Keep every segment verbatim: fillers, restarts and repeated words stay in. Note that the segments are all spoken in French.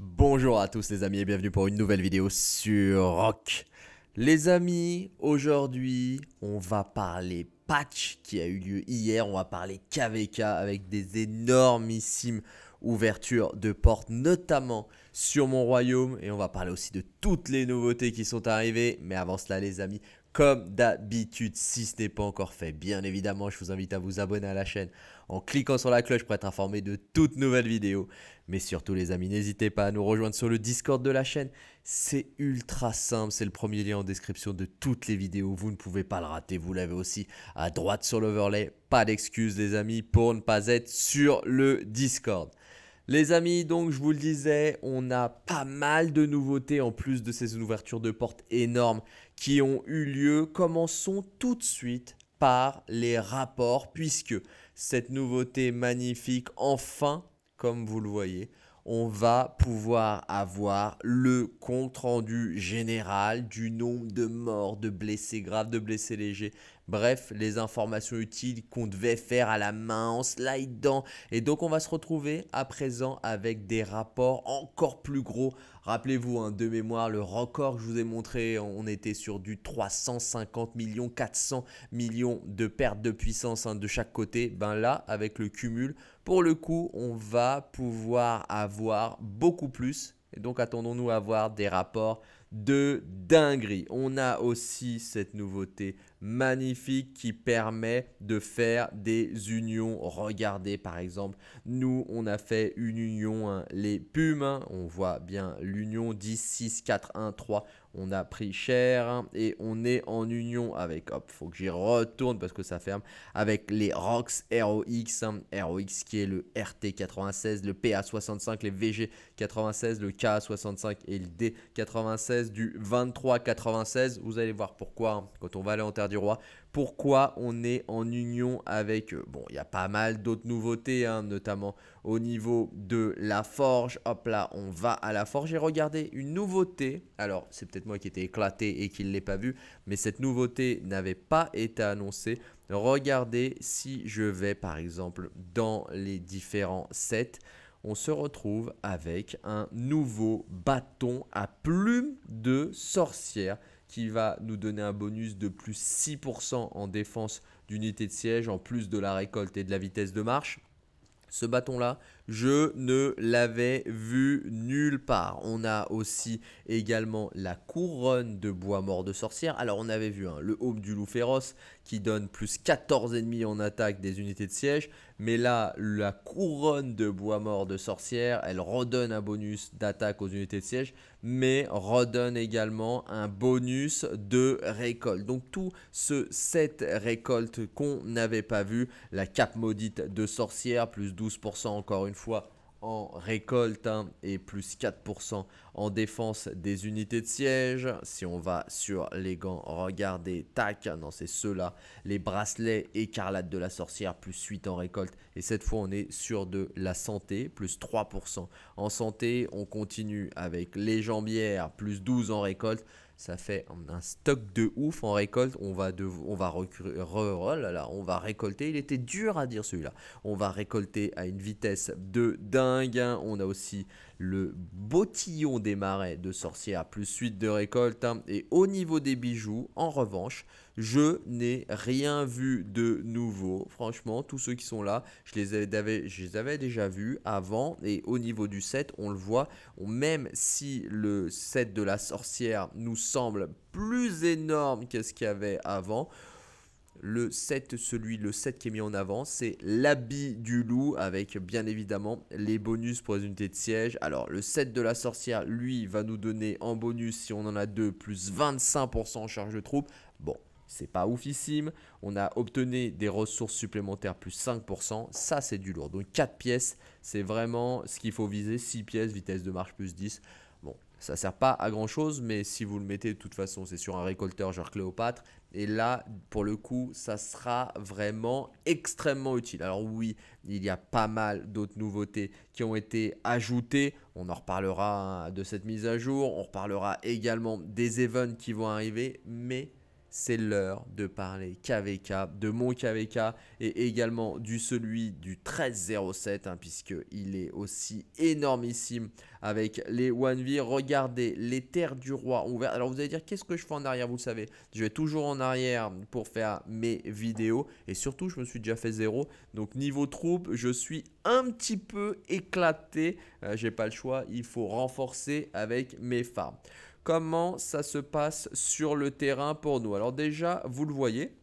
Bonjour à tous les amis et bienvenue pour une nouvelle vidéo sur R O K. Les amis, aujourd'hui on va parler patch qui a eu lieu hier, on va parler K V K avec des énormissimes ouverture de porte, notamment sur mon royaume, et on va parler aussi de toutes les nouveautés qui sont arrivées. Mais avant cela les amis, comme d'habitude, si ce n'est pas encore fait, bien évidemment je vous invite à vous abonner à la chaîne en cliquant sur la cloche pour être informé de toutes nouvelles vidéos. Mais surtout les amis, n'hésitez pas à nous rejoindre sur le Discord de la chaîne. C'est ultra simple, c'est le premier lien en description de toutes les vidéos, vous ne pouvez pas le rater. Vous l'avez aussi à droite sur l'overlay. Pas d'excuses les amis pour ne pas être sur le Discord. Les amis, donc je vous le disais, on a pas mal de nouveautés en plus de ces ouvertures de portes énormes qui ont eu lieu. Commençons tout de suite par les rapports puisque cette nouveauté magnifique, enfin, comme vous le voyez, on va pouvoir avoir le compte-rendu général du nombre de morts, de blessés graves, de blessés légers. Bref, les informations utiles qu'on devait faire à la main en slidant. Et donc on va se retrouver à présent avec des rapports encore plus gros. Rappelez-vous, hein, de mémoire, le record que je vous ai montré, on était sur du trois cent cinquante millions, quatre cents millions de pertes de puissance hein, de chaque côté. Ben là, avec le cumul, pour le coup, on va pouvoir avoir beaucoup plus. Et donc attendons-nous à avoir des rapports de dinguerie. On a aussi cette nouveauté magnifique qui permet de faire des unions. Regardez par exemple, nous on a fait une union, hein, les Pumes, hein, on voit bien l'union dix, six, quatre, un, trois. On a pris cher hein, et on est en union avec, hop, faut que j'y retourne parce que ça ferme, avec les R O X, R O X, hein, R O X qui est le R T quatre-vingt-seize, le P A soixante-cinq, les V G quatre-vingt-seize, le K soixante-cinq et le D quatre-vingt-seize. Du vingt-trois quatre-vingt-seize, vous allez voir pourquoi hein, quand on va aller en terre du roi, pourquoi on est en union avec eux. Bon, il y a pas mal d'autres nouveautés hein, notamment au niveau de la forge. Hop là, on va à la forge et regardez une nouveauté. Alors c'est peut-être moi qui étais éclaté et qui ne l'ai pas vu, mais cette nouveauté n'avait pas été annoncée. Regardez, si je vais par exemple dans les différents sets, on se retrouve avec un nouveau bâton à plumes de sorcière qui va nous donner un bonus de plus six pour cent en défense d'unité de siège en plus de la récolte et de la vitesse de marche. Ce bâton-là, je ne l'avais vu nulle part. On a aussi également la couronne de bois mort de sorcière. Alors, on avait vu hein, le haume du loup féroce qui donne plus quatorze ennemis en attaque des unités de siège. Mais là, la couronne de bois mort de sorcière, elle redonne un bonus d'attaque aux unités de siège, mais redonne également un bonus de récolte. Donc, tout ce set récolte qu'on n'avait pas vu, la cape maudite de sorcière, plus douze pour cent encore une fois en récolte hein, et plus quatre pour cent en défense des unités de siège. Si on va sur les gants, regardez, tac, non c'est ceux-là, les bracelets écarlates de la sorcière, plus huit en récolte. Et cette fois on est sur de la santé, plus trois pour cent en santé. On continue avec les jambières, plus douze en récolte. Ça fait un stock de ouf en récolte. On va, de, on va, recru, re, oh là là, on va récolter. Il était dur à dire celui-là. On va récolter à une vitesse de dingue. On a aussi le bottillon des marais de sorcière, plus huit de récolte. Et au niveau des bijoux, en revanche, je n'ai rien vu de nouveau. Franchement, tous ceux qui sont là, je les avais, je les avais déjà vus avant. Et au niveau du set, on le voit. On, même si le set de la sorcière nous semble plus énorme que ce qu'il y avait avant, le set, celui, le set qui est mis en avant, c'est l'habit du loup avec bien évidemment les bonus pour les unités de siège. Alors le set de la sorcière, lui, va nous donner en bonus, si on en a deux, plus vingt-cinq pour cent en charge de troupes. Bon, c'est pas oufissime. On a obtenu des ressources supplémentaires plus cinq pour cent. Ça, c'est du lourd. Donc quatre pièces, c'est vraiment ce qu'il faut viser. six pièces, vitesse de marche plus dix. Bon, Ça sert pas à grand chose, mais si vous le mettez de toute façon, c'est sur un récolteur genre Cléopâtre. Et là, pour le coup, ça sera vraiment extrêmement utile. Alors oui, il y a pas mal d'autres nouveautés qui ont été ajoutées. On en reparlera de cette mise à jour. On reparlera également des events qui vont arriver. Mais c'est l'heure de parler K V K, de mon K V K et également du celui du treize zéro sept, hein, puisqu'il est aussi énormissime avec les un V. Regardez, les terres du roi ont ouvert. Alors vous allez dire, qu'est-ce que je fais en arrière? Vous le savez, je vais toujours en arrière pour faire mes vidéos. Et surtout, je me suis déjà fait zéro. Donc niveau troupes, je suis un petit peu éclaté. Euh, j'ai pas le choix, il faut renforcer avec mes farms. Comment ça se passe sur le terrain pour nous? Alors déjà, vous le voyez,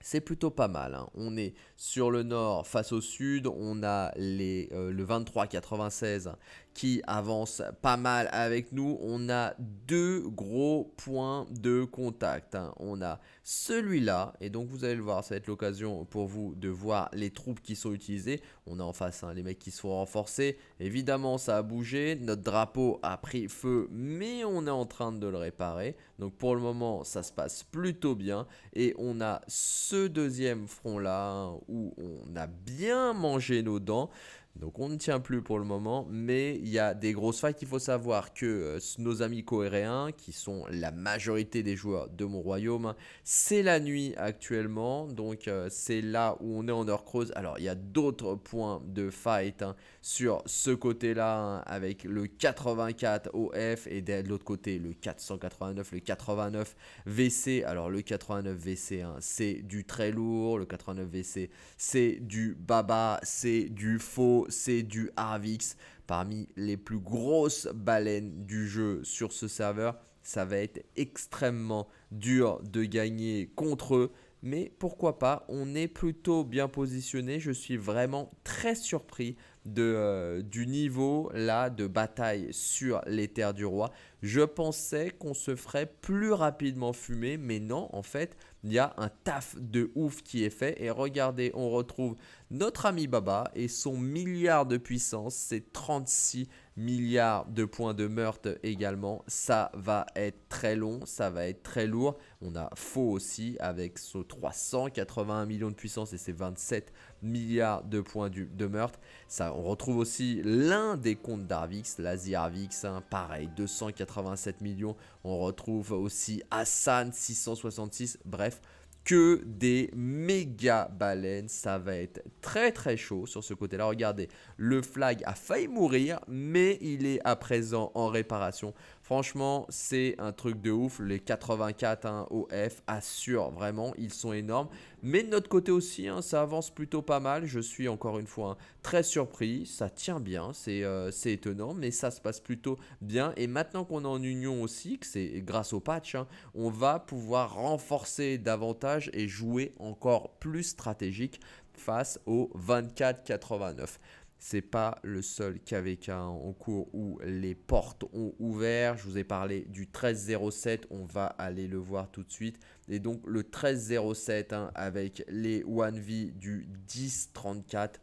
c'est plutôt pas mal, hein. On est sur le nord face au sud. On a les, euh, le vingt-trois quatre-vingt-seize qui avance pas mal avec nous. On a deux gros points de contact, hein. On a celui-là. Et donc vous allez le voir, ça va être l'occasion pour vous de voir les troupes qui sont utilisées. On a en face, hein, les mecs qui se font renforcer. Évidemment, ça a bougé. Notre drapeau a pris feu, mais on est en train de le réparer. Donc pour le moment, ça se passe plutôt bien. Et on a ce deuxième front-là, hein, où on a bien mangé nos dents. Donc on ne tient plus pour le moment, mais il y a des grosses failles. Il faut savoir que euh, nos amis coréens, qui sont la majorité des joueurs de mon royaume, c'est la nuit actuellement. Donc euh, c'est là où on est en heure creuse. Alors il y a d'autres points de fight, hein, sur ce côté-là, hein, avec le quatre-vingt-quatre O F et de l'autre côté le quatre cent quatre-vingt-neuf, le quatre-vingt-neuf V C. Alors le quatre-vingt-neuf V C, hein, c'est du très lourd. Le quatre-vingt-neuf V C, c'est du Baba, c'est du Faux, c'est du Harvix. Parmi les plus grosses baleines du jeu sur ce serveur, ça va être extrêmement dur de gagner contre eux. Mais pourquoi pas, on est plutôt bien positionné. Je suis vraiment très surpris de, euh, du niveau là de bataille sur les terres du roi. Je pensais qu'on se ferait plus rapidement fumer, mais non, en fait, il y a un taf de ouf qui est fait. Et regardez, on retrouve notre ami Baba et son milliard de puissance, c'est trente-six milliards de points de meurtre également. Ça va être très long, ça va être très lourd. On a Faux aussi avec ce trois cent quatre-vingt-un millions de puissance et ses vingt-sept milliards de points du, de meurtre. Ça, on retrouve aussi l'un des comptes d'Arvix, l'Asie Arvix, hein, pareil, deux cent quatre-vingt-sept millions. On retrouve aussi Hassan, six cent soixante-six. Bref, que des méga baleines. Ça va être très très chaud sur ce côté-là. Regardez, le flag a failli mourir, mais il est à présent en réparation. Franchement, c'est un truc de ouf. Les quatre-vingt-quatre, hein, O F assurent vraiment, ils sont énormes. Mais de notre côté aussi, hein, ça avance plutôt pas mal. Je suis encore une fois, hein, très surpris. Ça tient bien, c'est euh, c'est étonnant, mais ça se passe plutôt bien. Et maintenant qu'on est en union aussi, que c'est grâce au patch, hein, on va pouvoir renforcer davantage et jouer encore plus stratégique face au vingt-quatre quatre-vingt-neuf. C'est pas le seul K V K en cours où les portes ont ouvert. Je vous ai parlé du treize zéro sept. On va aller le voir tout de suite. Et donc le treize zéro sept, hein, avec les un V du dix trente-quatre.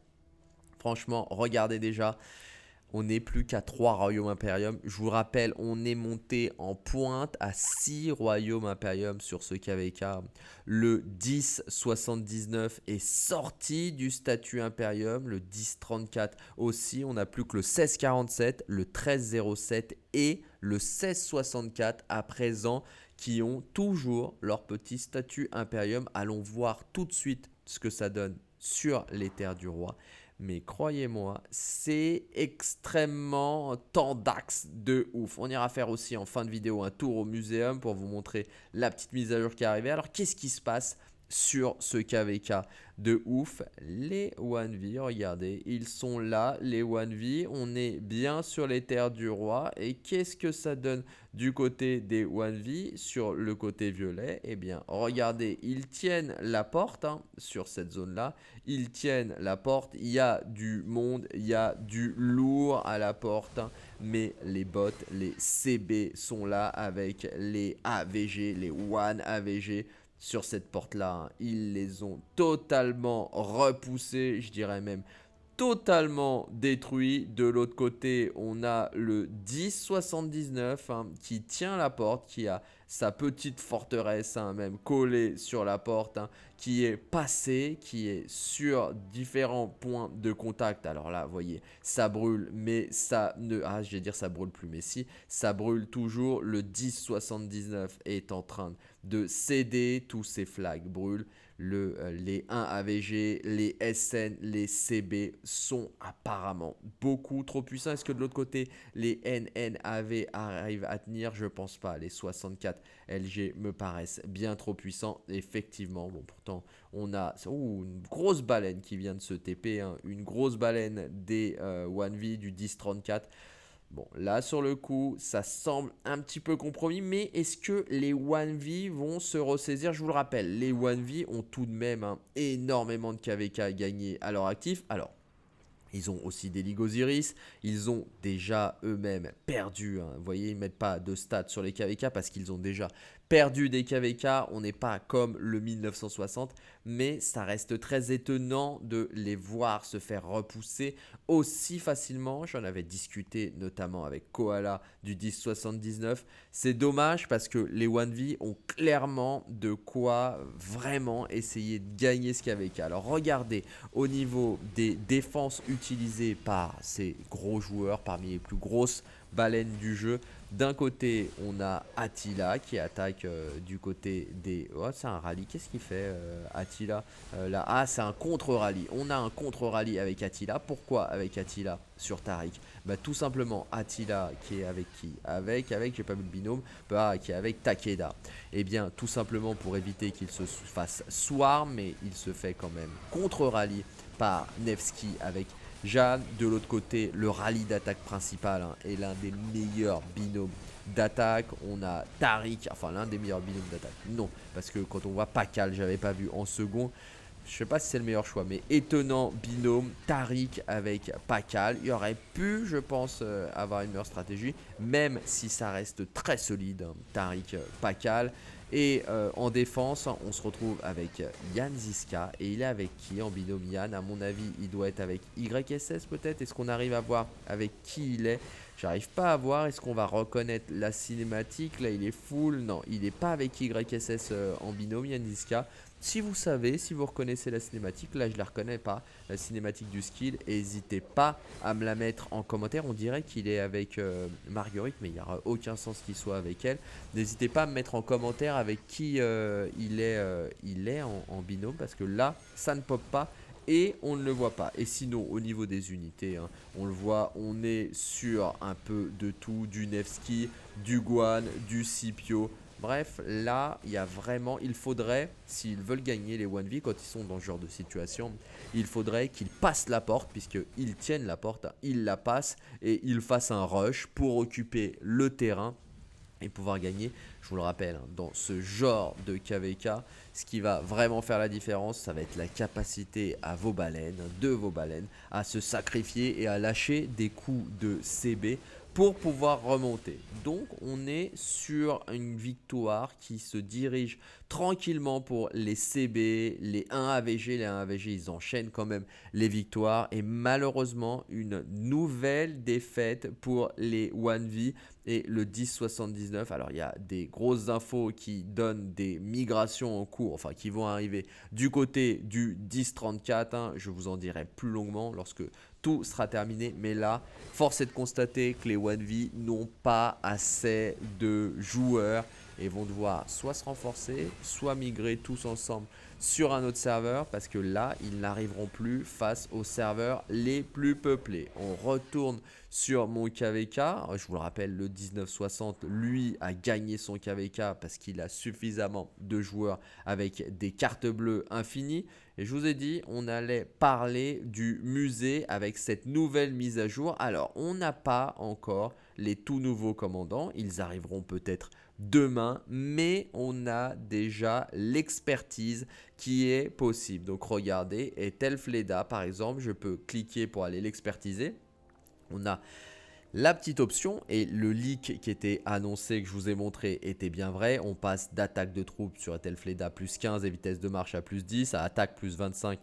Franchement, regardez déjà. On n'est plus qu'à trois royaumes impérium. Je vous rappelle, on est monté en pointe à six royaumes impérium sur ce K V K. Le dix soixante-dix-neuf est sorti du statut impérium. Le dix trente-quatre aussi. On n'a plus que le seize quarante-sept, le treize zéro sept et le seize soixante-quatre à présent qui ont toujours leur petit statut impérium. Allons voir tout de suite ce que ça donne sur les terres du roi. Mais croyez-moi, c'est extrêmement tendax de ouf. On ira faire aussi en fin de vidéo un tour au muséum pour vous montrer la petite mise à jour qui est arrivée. Alors, qu'est-ce qui se passe sur ce K V K de ouf? Les un V, regardez, ils sont là, les un V. On est bien sur les terres du roi. Et qu'est-ce que ça donne du côté des un V sur le côté violet? Eh bien, regardez, ils tiennent la porte, hein, sur cette zone-là. Ils tiennent la porte. Il y a du monde, il y a du lourd à la porte. Hein, mais les bots, les C B sont là avec les A V G, les un A V G. Sur cette porte-là, hein, ils les ont totalement repoussés. Je dirais même totalement détruit. De l'autre côté, on a le dix soixante-dix-neuf hein, qui tient la porte, qui a sa petite forteresse hein, même collée sur la porte, hein, qui est passée, qui est sur différents points de contact. Alors là, vous voyez, ça brûle, mais ça ne... Ah, je vais dire ça brûle plus, mais si, ça brûle toujours. Le dix soixante-dix-neuf est en train de céder, tous ces flags brûlent. Le, euh, les un A V G, les S N, les C B sont apparemment beaucoup trop puissants. Est-ce que de l'autre côté, les N N A V arrivent à tenir? Je pense pas. Les soixante-quatre L G me paraissent bien trop puissants. Effectivement, bon, pourtant, on a ouh, une grosse baleine qui vient de se T P. Hein, une grosse baleine des euh, un V du dix trente-quatre. Bon, là, sur le coup, ça semble un petit peu compromis, mais est-ce que les un V vont se ressaisir? Je vous le rappelle, les un V ont tout de même hein, énormément de K V K gagnés à leur actif. Alors, ils ont aussi des Ligues Osiris, ils ont déjà eux-mêmes perdu. Hein. Vous voyez, ils ne mettent pas de stats sur les K V K parce qu'ils ont déjà perdu des K V K. On n'est pas comme le mille neuf cent soixante, mais ça reste très étonnant de les voir se faire repousser aussi facilement. J'en avais discuté notamment avec Koala du dix soixante-dix-neuf. C'est dommage parce que les un V ont clairement de quoi vraiment essayer de gagner ce K V K. Alors regardez au niveau des défenses utilisées par ces gros joueurs, parmi les plus grosses baleines du jeu. D'un côté, on a Attila qui attaque euh, du côté des... Oh, c'est un rallye. Qu'est-ce qu'il fait, euh, Attila euh, là... Ah, c'est un contre-rallye. On a un contre-rallye avec Attila. Pourquoi avec Attila sur Tariq? Bah, tout simplement, Attila qui est avec qui? Avec, avec, j'ai pas vu le binôme. Bah, qui est avec Takeda. Et bien, tout simplement pour éviter qu'il se fasse soir, mais il se fait quand même contre-rallye par Nevsky avec Jeanne. De l'autre côté, le rallye d'attaque principal hein, est l'un des meilleurs binômes d'attaque. On a Tariq, enfin l'un des meilleurs binômes d'attaque. Non, parce que quand on voit Pacal, j'avais pas vu en second. Je sais pas si c'est le meilleur choix, mais étonnant binôme, Tariq avec Pacal. Il aurait pu, je pense, euh, avoir une meilleure stratégie, même si ça reste très solide, hein, Tariq, Pacal. Et euh, en défense, on se retrouve avec Yann Ziska. Et il est avec qui en binôme Yann? À mon avis, il doit être avec Y S S peut-être. Est-ce qu'on arrive à voir avec qui il est? J'arrive pas à voir. Est-ce qu'on va reconnaître la cinématique? Là, il est full. Non, il n'est pas avec Y S S euh, en binôme Yann Ziska. Si vous savez, si vous reconnaissez la cinématique, là je la reconnais pas, la cinématique du skill, n'hésitez pas à me la mettre en commentaire. On dirait qu'il est avec euh, Marguerite, mais il n'y a aucun sens qu'il soit avec elle. N'hésitez pas à me mettre en commentaire avec qui euh, il est, euh, il est en, en binôme, parce que là, ça ne pop pas. Et on ne le voit pas. Et sinon, au niveau des unités, hein, on le voit, on est sur un peu de tout. Du Nevsky, du Guan, du Scipio. Bref, là, il y a vraiment... Il faudrait, s'ils veulent gagner les un V, quand ils sont dans ce genre de situation, il faudrait qu'ils passent la porte, puisqu'ils tiennent la porte, hein, ils la passent, et ils fassent un rush pour occuper le terrain et pouvoir gagner. Je vous le rappelle, hein, dans ce genre de K V K, ce qui va vraiment faire la différence, ça va être la capacité à vos baleines, de vos baleines, à se sacrifier et à lâcher des coups de C B pour pouvoir remonter. Donc on est sur une victoire qui se dirige tranquillement pour les C B, les un A V G. Les un A V G, ils enchaînent quand même les victoires. Et malheureusement, une nouvelle défaite pour les un V et le dix soixante-dix-neuf. Alors il y a des grosses infos qui donnent des migrations en cours, enfin qui vont arriver du côté du dix trente-quatre. Hein. Je vous en dirai plus longuement lorsque tout sera terminé. Mais là, force est de constater que les un V n'ont pas assez de joueurs et vont devoir soit se renforcer, soit migrer tous ensemble sur un autre serveur, parce que là, ils n'arriveront plus face aux serveurs les plus peuplés. On retourne sur mon K V K. Je vous le rappelle, le dix-neuf soixante, lui, a gagné son K V K parce qu'il a suffisamment de joueurs avec des cartes bleues infinies. Et je vous ai dit, on allait parler du musée avec cette nouvelle mise à jour. Alors, on n'a pas encore les tout nouveaux commandants. Ils arriveront peut-être demain, mais on a déjà l'expertise qui est possible. Donc regardez, Ethelfleda par exemple, je peux cliquer pour aller l'expertiser. On a la petite option et le leak qui était annoncé, que je vous ai montré, était bien vrai. On passe d'attaque de troupes sur Ethelfleda plus quinze et vitesse de marche à plus dix, à attaque plus vingt-cinq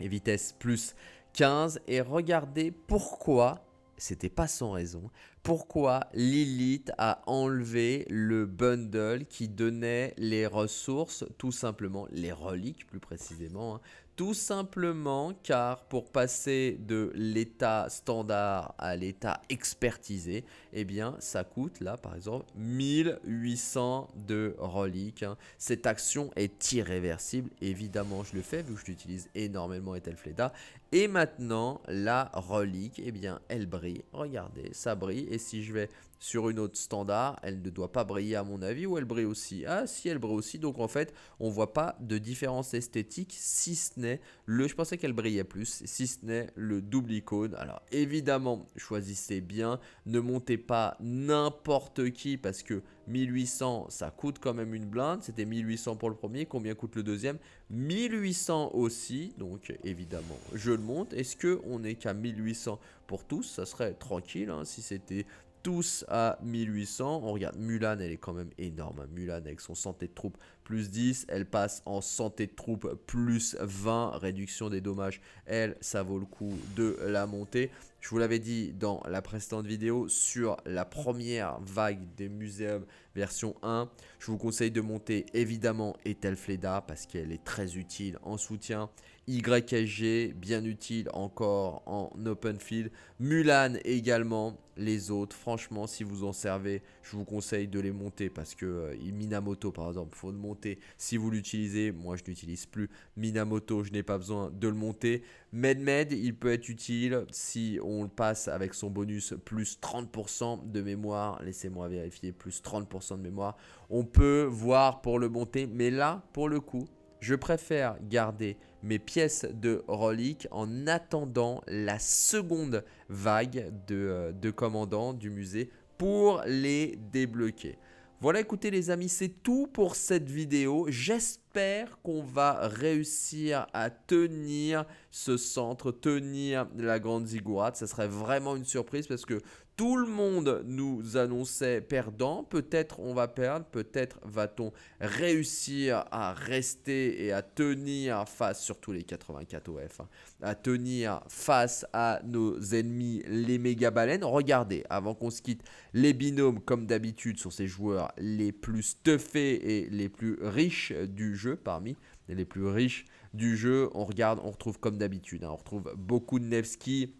et vitesse plus quinze et regardez pourquoi, c'était pas sans raison, pourquoi Lilith a enlevé le bundle qui donnait les ressources, tout simplement, les reliques plus précisément, hein, tout simplement car pour passer de l'état standard à l'état expertisé, eh bien ça coûte là par exemple mille huit cents de reliques. Hein. Cette action est irréversible, évidemment je le fais vu que je l'utilise énormément Ethelfleda. Et maintenant la relique, eh bien elle brille, regardez, ça brille et si je vais sur une autre standard, elle ne doit pas briller à mon avis, ou elle brille aussi. Ah si, elle brille aussi, donc en fait on voit pas de différence esthétique si ce n'est le, je pensais qu'elle brillait plus, si ce n'est le double icône. Alors évidemment choisissez bien, ne montez pas n'importe qui parce que mille huit cents ça coûte quand même une blinde, c'était mille huit cents pour le premier, combien coûte le deuxième, mille huit cents aussi, donc évidemment je le monte. Est-ce qu'on est qu'à mille huit cents pour tous, ça serait tranquille hein, si c'était tous à mille huit cents, on regarde Mulan, elle est quand même énorme, Mulan avec son santé de troupe plus dix, elle passe en santé de troupe plus vingt, réduction des dommages, elle, ça vaut le coup de la monter. Je vous l'avais dit dans la précédente vidéo sur la première vague des muséums version un, je vous conseille de monter évidemment Ethelfleda parce qu'elle est très utile en soutien, Y S G bien utile encore en open field, Mulan également, les autres franchement si vous en servez je vous conseille de les monter parce que euh, Minamoto par exemple faut le monter si vous l'utilisez, moi je n'utilise plus Minamoto, je n'ai pas besoin de le monter. MedMed il peut être utile si on On le passe avec son bonus plus trente pour cent de mémoire. Laissez-moi vérifier, plus trente pour cent de mémoire. On peut voir pour le monter. Mais là, pour le coup, je préfère garder mes pièces de reliques en attendant la seconde vague de, de commandants du musée pour les débloquer. Voilà, écoutez les amis, c'est tout pour cette vidéo. J'espère qu'on va réussir à tenir ce centre, tenir la grande ziggourate. Ça serait vraiment une surprise parce que tout le monde nous annonçait perdant. Peut-être on va perdre, peut-être va-t-on réussir à rester et à tenir face, surtout les quatre-vingt-quatre O F, hein, à tenir face à nos ennemis, les méga baleines. Regardez, avant qu'on se quitte, les binômes, comme d'habitude, sont ces joueurs les plus stuffés et les plus riches du jeu, parmi les plus riches du jeu. On regarde, on retrouve comme d'habitude, hein, on retrouve beaucoup de Nevsky,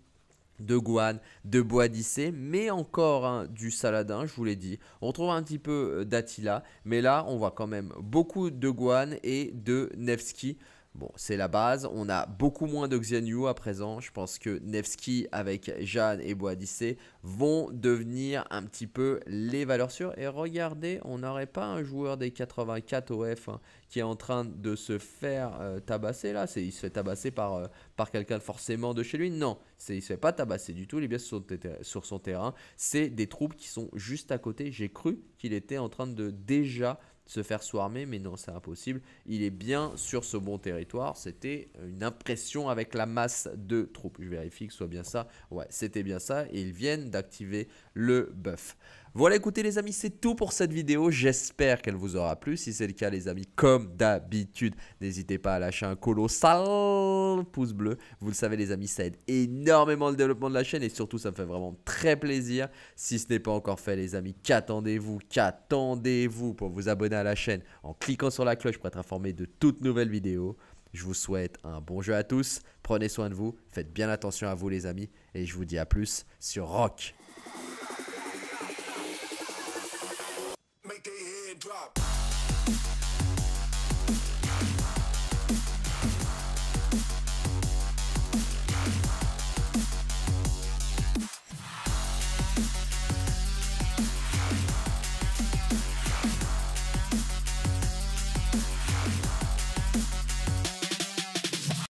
de Guan, de Boadicée, mais encore hein, du Saladin, je vous l'ai dit. On retrouve un petit peu d'Attila, mais là, on voit quand même beaucoup de Guan et de Nevsky. Bon, c'est la base. On a beaucoup moins de Xian Yu à présent. Je pense que Nevsky avec Jeanne et Boadicée vont devenir un petit peu les valeurs sûres. Et regardez, on n'aurait pas un joueur des quatre-vingt-quatre O F hein, qui est en train de se faire euh, tabasser là. Il se fait tabasser par, euh, par quelqu'un forcément de chez lui. Non, il ne se fait pas tabasser du tout. Il est bien sur son, sur son terrain. C'est des troupes qui sont juste à côté. J'ai cru qu'il était en train de déjà se faire swarmer, mais non, c'est impossible. Il est bien sur ce bon territoire. C'était une impression avec la masse de troupes. Je vérifie que ce soit bien ça. Ouais, c'était bien ça. Et ils viennent d'activer le buff. Voilà, écoutez les amis, c'est tout pour cette vidéo. J'espère qu'elle vous aura plu. Si c'est le cas, les amis, comme d'habitude, n'hésitez pas à lâcher un colossal pouce bleu. Vous le savez, les amis, ça aide énormément le développement de la chaîne et surtout, ça me fait vraiment très plaisir. Si ce n'est pas encore fait, les amis, qu'attendez-vous? Qu'attendez-vous pour vous abonner à la chaîne en cliquant sur la cloche pour être informé de toutes nouvelles vidéos? Je vous souhaite un bon jeu à tous. Prenez soin de vous. Faites bien attention à vous, les amis. Et je vous dis à plus sur R O K.